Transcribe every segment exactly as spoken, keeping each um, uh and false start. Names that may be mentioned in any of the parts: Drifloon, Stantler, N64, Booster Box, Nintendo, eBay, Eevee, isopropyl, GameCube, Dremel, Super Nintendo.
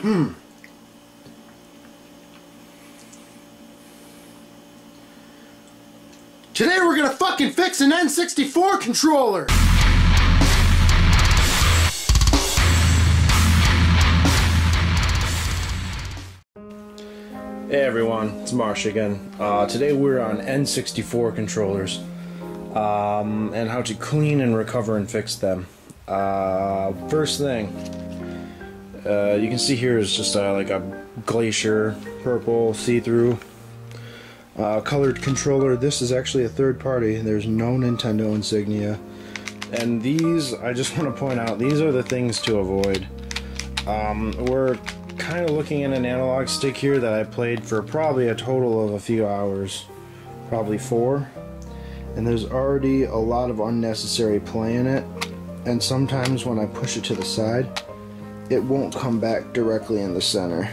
Hmm. Today we're gonna fucking fix an N sixty-four controller! Hey everyone, it's Marsh again. Uh, today we're on N sixty-four controllers, um, and how to clean and recover and fix them. Uh, first thing, uh, you can see here is just uh, like a glacier, purple, see-through, uh, colored controller. This is actually a third party. There's no Nintendo insignia. And these, I just want to point out, these are the things to avoid. Um, we're kind of looking at an analog stick here that I played for probably a total of a few hours, probably four. And there's already a lot of unnecessary play in it. And sometimes when I push it to the side, it won't come back directly in the center.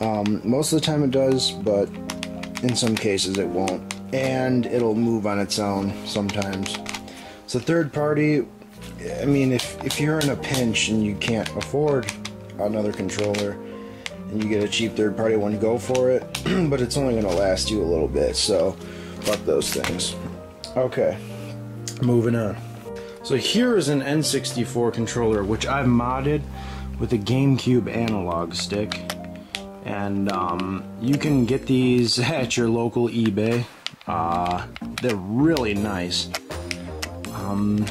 Um, most of the time it does, but in some cases it won't, and it'll move on its own sometimes. So third party, I mean, if, if you're in a pinch and you can't afford another controller and you get a cheap third party one, go for it, but it's only going to last you a little bit, so fuck those things. Okay, moving on. So here is an N sixty-four controller which I've modded with a GameCube analog stick, and um, you can get these at your local eBay. Uh, they're really nice. Um,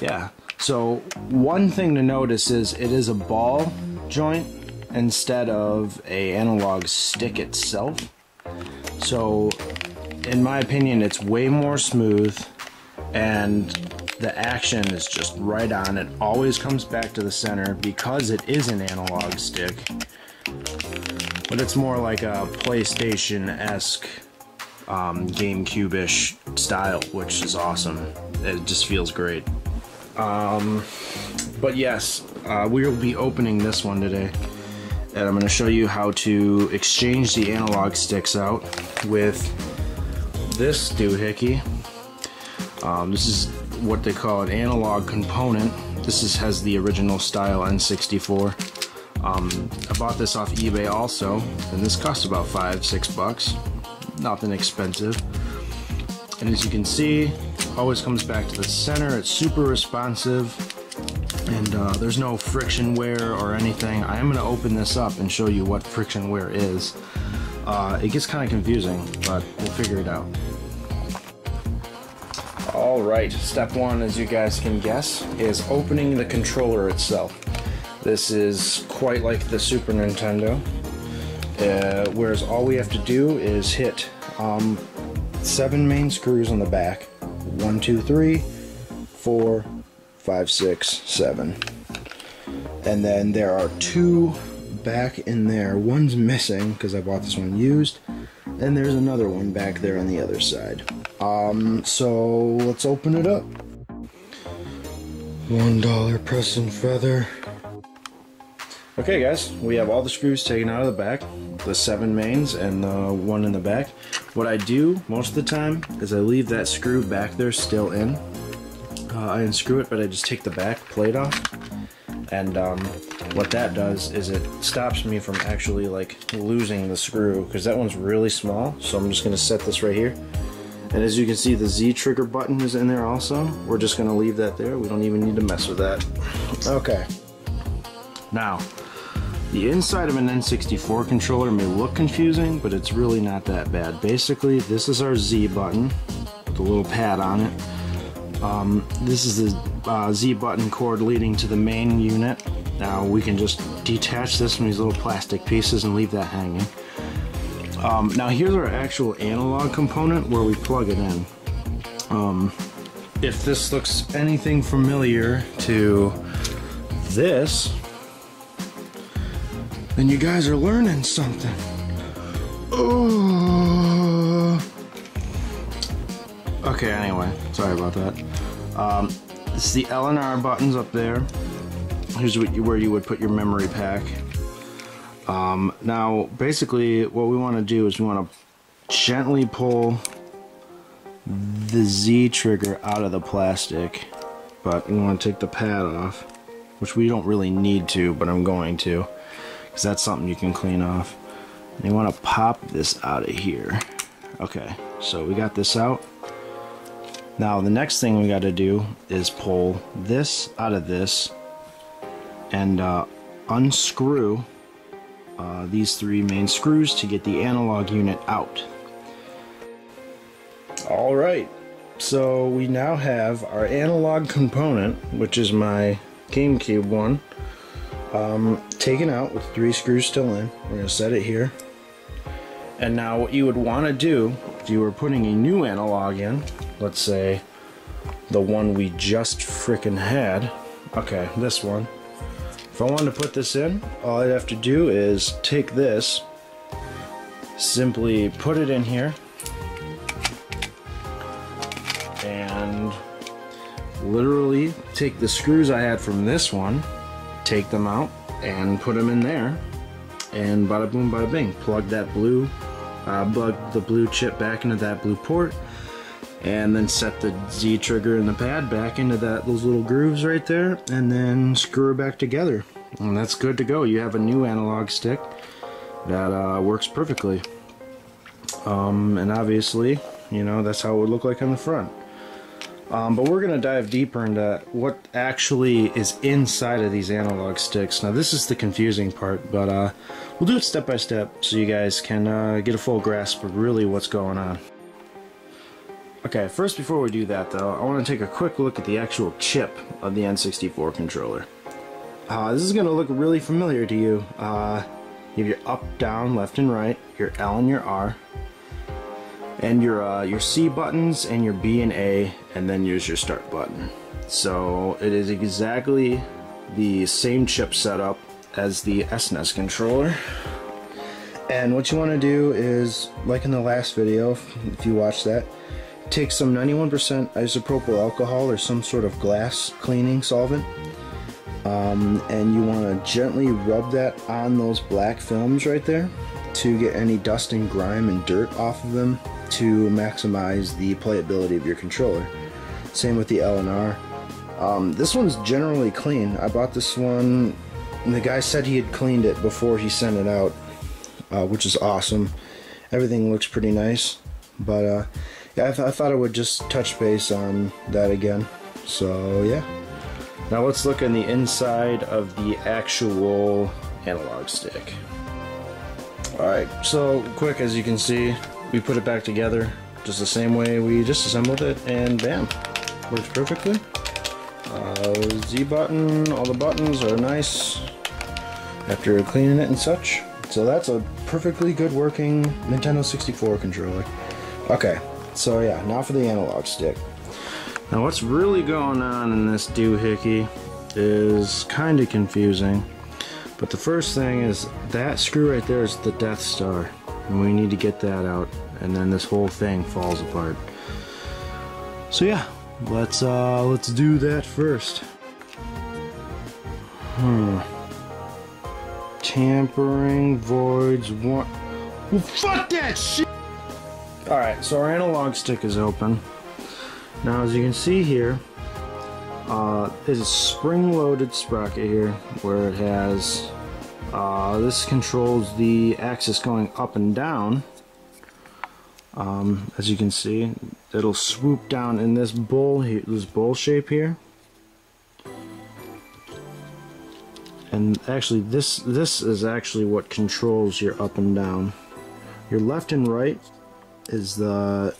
yeah. So one thing to notice is it is a ball joint instead of a analog stick itself. So in my opinion, it's way more smooth, and the action is just right on. It always comes back to the center because it is an analog stick, but it's more like a PlayStation-esque, um, GameCube-ish style, which is awesome. It just feels great. Um, but yes, uh, we will be opening this one today, and I'm going to show you how to exchange the analog sticks out with this doohickey. Um, this is what they call an analog component. This is, has the original style N sixty-four. Um, I bought this off eBay also, and this cost about five, six bucks. Nothing expensive. And as you can see, always comes back to the center. It's super responsive, and uh, there's no friction wear or anything. I am going to open this up and show you what friction wear is. Uh, it gets kind of confusing, but we'll figure it out. Alright, step one, as you guys can guess, is opening the controller itself. This is quite like the Super Nintendo, uh, whereas all we have to do is hit um, seven main screws on the back. One, two, three, four, five, six, seven. And then there are two back in there. One's missing because I bought this one used, and there's another one back there on the other side. Um, so let's open it up. One dollar press and feather. Okay guys, we have all the screws taken out of the back, the seven mains and the one in the back. What I do most of the time is I leave that screw back there still in. Uh, I unscrew it, but I just take the back plate off, and um, what that does is it stops me from actually like losing the screw, because that one's really small. So I'm just gonna set this right here. And as you can see, the Z trigger button is in there also. We're just gonna leave that there. We don't even need to mess with that. Okay. Now, the inside of an N sixty-four controller may look confusing, but it's really not that bad. Basically, this is our Z button with a little pad on it. Um, this is the uh, Z button cord leading to the main unit. Now, we can just detach this from these little plastic pieces and leave that hanging. Um, now here's our actual analog component where we plug it in. Um, if this looks anything familiar to this, then you guys are learning something. Oh. Okay, anyway, sorry about that. Um, it's the L and R buttons up there. Here's what you, where you would put your memory pack. Um, now, basically, what we want to do is we want to gently pull the Z trigger out of the plastic, but we want to take the pad off. which we don't really need to, but I'm going to, because that's something you can clean off. And you want to pop this out of here. Okay, so we got this out. Now the next thing we got to do is pull this out of this and uh, unscrew uh, these three main screws to get the analog unit out. Alright, so we now have our analog component, which is my GameCube one, um, taken out with three screws still in. We're going to set it here. And now what you would want to do if you were putting a new analog in, let's say the one we just frickin' had, okay, this one. If I wanted to put this in, all I'd have to do is take this, simply put it in here, and literally take the screws I had from this one, take them out, and put them in there, and bada boom, bada bing. Plug that blue, uh, plug the blue chip back into that blue port, and then set the Z trigger and the pad back into that those little grooves right there, and then screw it back together. And that's good to go. You have a new analog stick that uh, works perfectly. Um, and obviously, you know, that's how it would look like on the front. Um, but we're going to dive deeper into what actually is inside of these analog sticks. Now this is the confusing part, but uh, we'll do it step by step so you guys can uh, get a full grasp of really what's going on. Okay, first before we do that though, I want to take a quick look at the actual chip of the N sixty-four controller. Uh, this is going to look really familiar to you. Uh, you have your up, down, left and right, your L and your R, and your uh, your C buttons and your B and A, and then use your start button. So it is exactly the same chip setup as the S N E S controller. And what you want to do is, like in the last video, if you watched that, take some ninety-one percent isopropyl alcohol or some sort of glass cleaning solvent, um, and you want to gently rub that on those black films right there to get any dust and grime and dirt off of them, to maximize the playability of your controller. Same with the L and R. Um, this one's generally clean. I bought this one and the guy said he had cleaned it before he sent it out, uh, which is awesome. Everything looks pretty nice, but uh, yeah, I, th I thought I would just touch base on that again. So yeah. Now let's look on the inside of the actual analog stick. Alright, so quick, as you can see, we put it back together just the same way we just assembled it, and bam, works perfectly. Uh, Z button, all the buttons are nice after cleaning it and such. So that's a perfectly good working Nintendo sixty-four controller. Okay, so yeah, now for the analog stick. Now what's really going on in this doohickey is kind of confusing, but the first thing is that screw right there is the Death Star, and we need to get that out, and then this whole thing falls apart. So yeah, let's uh, let's do that first. Hmm. Tampering voids one. Well, fuck that shit. All right, so our analog stick is open. Now, as you can see here, uh, there's a spring-loaded sprocket here where it has. Uh, this controls the axis going up and down. Um, as you can see, it'll swoop down in this bowl, this bowl shape here. And actually, this this is actually what controls your up and down. Your left and right is the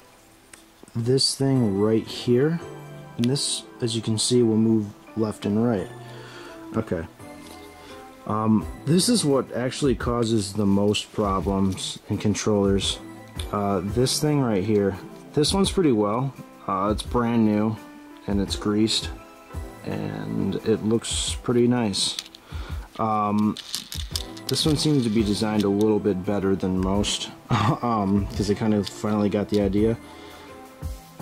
this thing right here, and this, as you can see, will move left and right. Okay. Um, this is what actually causes the most problems in controllers. Uh, this thing right here, this one's pretty well. Uh, it's brand new and it's greased and it looks pretty nice. Um, this one seems to be designed a little bit better than most, um, because they kind of finally got the idea.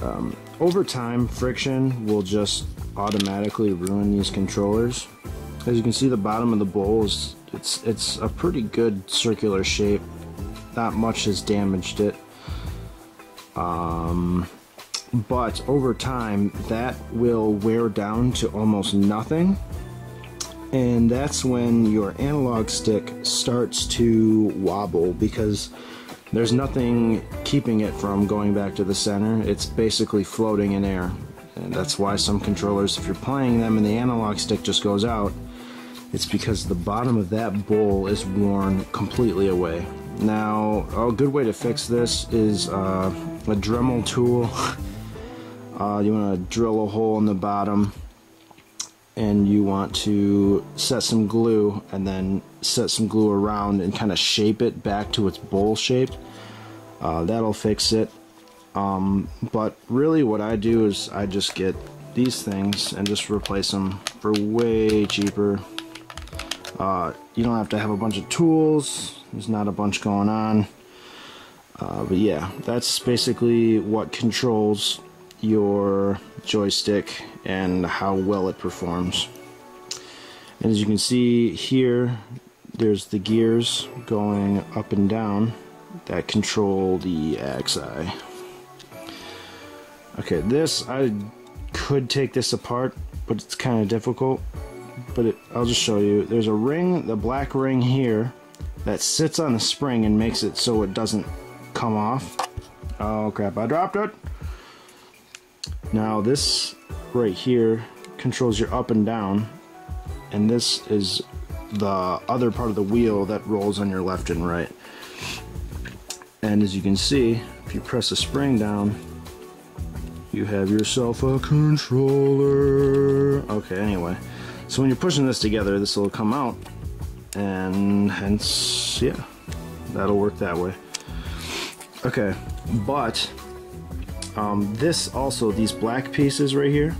Um, over time, friction will just automatically ruin these controllers. As you can see, the bottom of the bowl is, it's, it's a pretty good circular shape. Not much has damaged it. Um, but over time, that will wear down to almost nothing. and that's when your analog stick starts to wobble because there's nothing keeping it from going back to the center. It's basically floating in air. And that's why some controllers, if you're playing them and the analog stick just goes out, it's because the bottom of that bowl is worn completely away. Now, a good way to fix this is uh, a Dremel tool. uh, you want to drill a hole in the bottom, and you want to set some glue and then set some glue around and kind of shape it back to its bowl shape. Uh, that'll fix it. Um, but really what I do is I just get these things and just replace them for way cheaper. Uh, you don't have to have a bunch of tools. There's not a bunch going on. Uh, but yeah, that's basically what controls your joystick and how well it performs. And as you can see here, there's the gears going up and down that control the axi. Okay, this, I could take this apart, but it's kind of difficult. But it, I'll just show you. There's a ring, the black ring here, that sits on a spring and makes it so it doesn't come off. Oh crap, I dropped it! Now this right here controls your up and down, and this is the other part of the wheel that rolls on your left and right. And as you can see, if you press a spring down, you have yourself a controller. Okay, anyway, so when you're pushing this together, this will come out, and hence, yeah, that'll work that way. Okay, but Um, this also, these black pieces right here,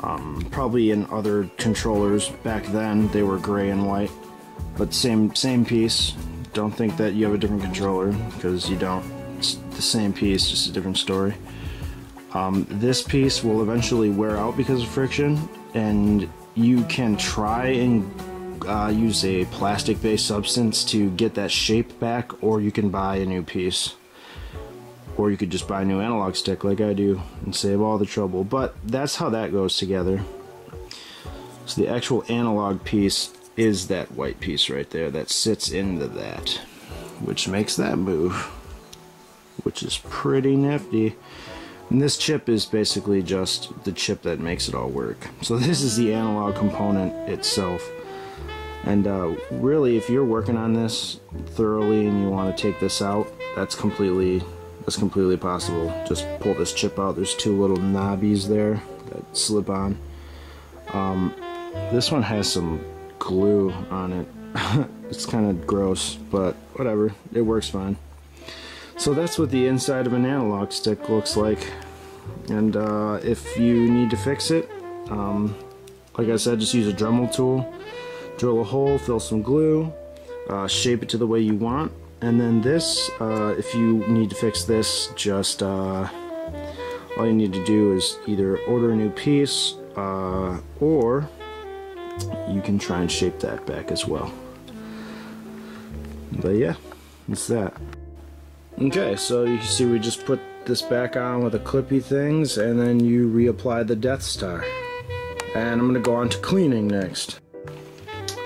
um, probably in other controllers back then they were gray and white, but same same piece. Don't think that you have a different controller, because you don't. It's the same piece, just a different story. Um, this piece will eventually wear out because of friction, and you can try and uh, use a plastic-based substance to get that shape back, or you can buy a new piece. Or you could just buy a new analog stick like I do and save all the trouble. But that's how that goes together. So the actual analog piece is that white piece right there that sits into that, which makes that move, which is pretty nifty. And this chip is basically just the chip that makes it all work. So this is the analog component itself. And uh, really, if you're working on this thoroughly and you want to take this out, that's completely That's completely possible. Just pull this chip out. There's two little knobbies there that slip on. Um, this one has some glue on it. It's kind of gross, but whatever. It works fine. So that's what the inside of an analog stick looks like. And uh, if you need to fix it, um, like I said, just use a Dremel tool. Drill a hole, fill some glue, uh, shape it to the way you want. And then this, uh, if you need to fix this, just uh, all you need to do is either order a new piece, uh, or you can try and shape that back as well. But yeah, that's that. Okay, so you can see we just put this back on with the clippy things, and then you reapply the Death Star. And I'm going to go on to cleaning next.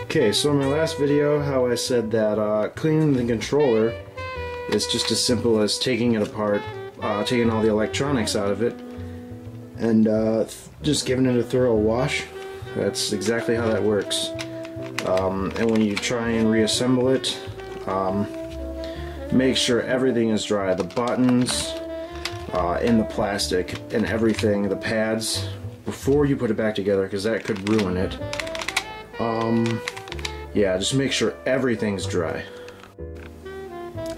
Okay, so in my last video, how I said that uh, cleaning the controller is just as simple as taking it apart, uh, taking all the electronics out of it, and uh, just giving it a thorough wash. That's exactly how that works. Um, and when you try and reassemble it, um, make sure everything is dry. The buttons, uh, in the plastic, and everything, the pads, before you put it back together, because that could ruin it. Um... Yeah, just make sure everything's dry.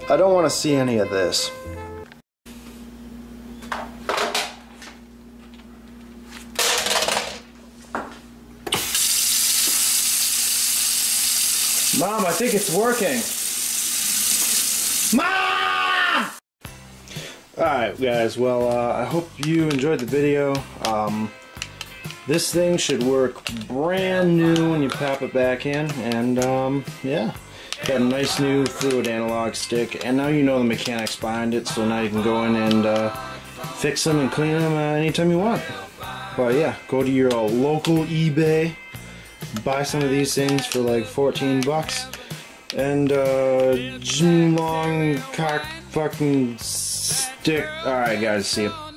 I don't want to see any of this. Mom, I think it's working. Mom! Alright guys, well, uh, I hope you enjoyed the video. Um, This thing should work brand new when you pop it back in, and um, yeah, got a nice new fluid analog stick, and now you know the mechanics behind it, so now you can go in and uh, fix them and clean them uh, anytime you want. But yeah, go to your uh, local eBay, buy some of these things for like fourteen bucks. And uh, Jim Long cock fucking stick. Alright guys, see ya.